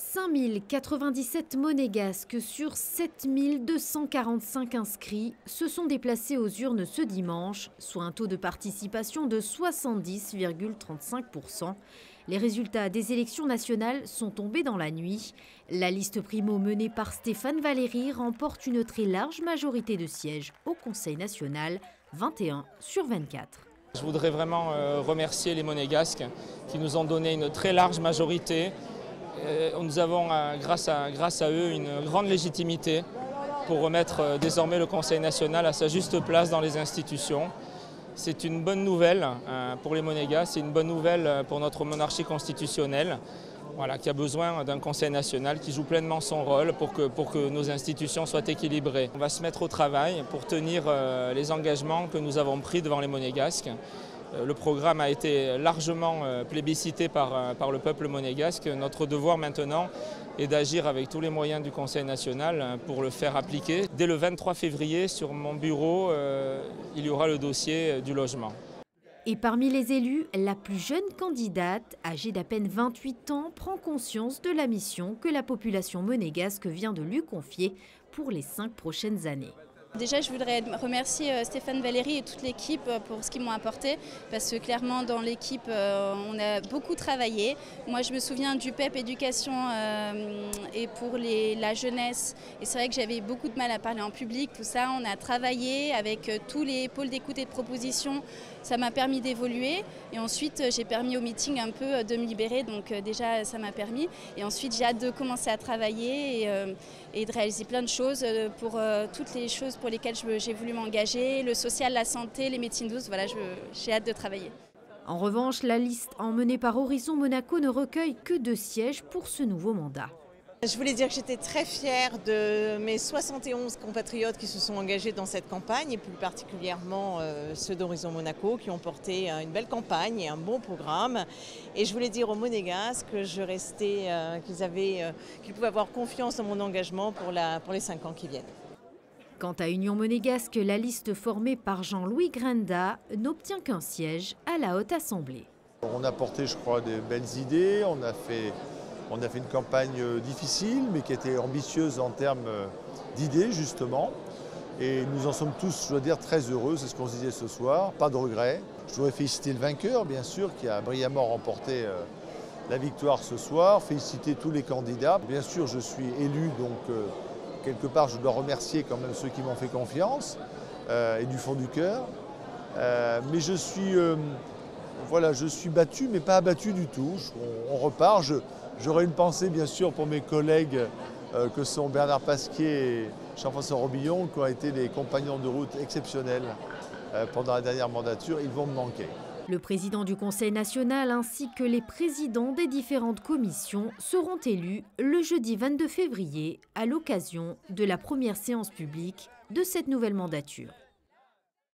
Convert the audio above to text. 5097 Monégasques sur 7245 inscrits se sont déplacés aux urnes ce dimanche, soit un taux de participation de 70,35%. Les résultats des élections nationales sont tombés dans la nuit. La liste Primo menée par Stéphane Valeri remporte une très large majorité de sièges au Conseil national, 21 sur 24. Je voudrais vraiment remercier les Monégasques qui nous ont donné une très large majorité. Nous avons, grâce à eux, une grande légitimité pour remettre désormais le Conseil national à sa juste place dans les institutions. C'est une bonne nouvelle pour les Monégasques, c'est une bonne nouvelle pour notre monarchie constitutionnelle, voilà, qui a besoin d'un Conseil national qui joue pleinement son rôle pour que nos institutions soient équilibrées. On va se mettre au travail pour tenir les engagements que nous avons pris devant les Monégasques. Le programme a été largement plébiscité par le peuple monégasque. Notre devoir maintenant est d'agir avec tous les moyens du Conseil national pour le faire appliquer. Dès le 23 février, sur mon bureau, il y aura le dossier du logement. Et parmi les élus, la plus jeune candidate, âgée d'à peine 28 ans, prend conscience de la mission que la population monégasque vient de lui confier pour les 5 prochaines années. Déjà, je voudrais remercier Stéphane Valeri et toute l'équipe pour ce qu'ils m'ont apporté, parce que clairement, dans l'équipe, on a beaucoup travaillé. Moi, je me souviens du PEP éducation et pour la jeunesse. Et c'est vrai que j'avais beaucoup de mal à parler en public, tout ça. On a travaillé avec tous les pôles d'écoute et de propositions. Ça m'a permis d'évoluer. Et ensuite, j'ai permis au meeting un peu de me libérer. Donc déjà, ça m'a permis. Et ensuite, j'ai hâte de commencer à travailler et de réaliser plein de choses pour toutes les choses pour lesquelles j'ai voulu m'engager, le social, la santé, les médecines douces, voilà, j'ai hâte de travailler. En revanche, la liste emmenée par Horizon Monaco ne recueille que 2 sièges pour ce nouveau mandat. Je voulais dire que j'étais très fière de mes 71 compatriotes qui se sont engagés dans cette campagne, et plus particulièrement ceux d'Horizon Monaco qui ont porté une belle campagne et un bon programme. Et je voulais dire aux Monégasques que je restais, qu'ils pouvaient avoir confiance dans mon engagement pour les 5 ans qui viennent. Quant à Union Monégasque, la liste formée par Jean-Louis Grinda n'obtient qu'un siège à la Haute Assemblée. On a porté, je crois, de belles idées. On a fait une campagne difficile, mais qui était ambitieuse en termes d'idées, justement. Et nous en sommes tous, je dois dire, très heureux. C'est ce qu'on se disait ce soir. Pas de regrets. Je voudrais féliciter le vainqueur, bien sûr, qui a brillamment remporté la victoire ce soir. Féliciter tous les candidats. Bien sûr, je suis élu, donc... quelque part, je dois remercier quand même ceux qui m'ont fait confiance, et du fond du cœur. Mais je suis battu, mais pas abattu du tout. On repart. J'aurai une pensée, bien sûr, pour mes collègues que sont Bernard Pasquier et Jean-François Robillon, qui ont été des compagnons de route exceptionnels pendant la dernière mandature. Ils vont me manquer. Le président du Conseil national ainsi que les présidents des différentes commissions seront élus le jeudi 22 février à l'occasion de la première séance publique de cette nouvelle mandature.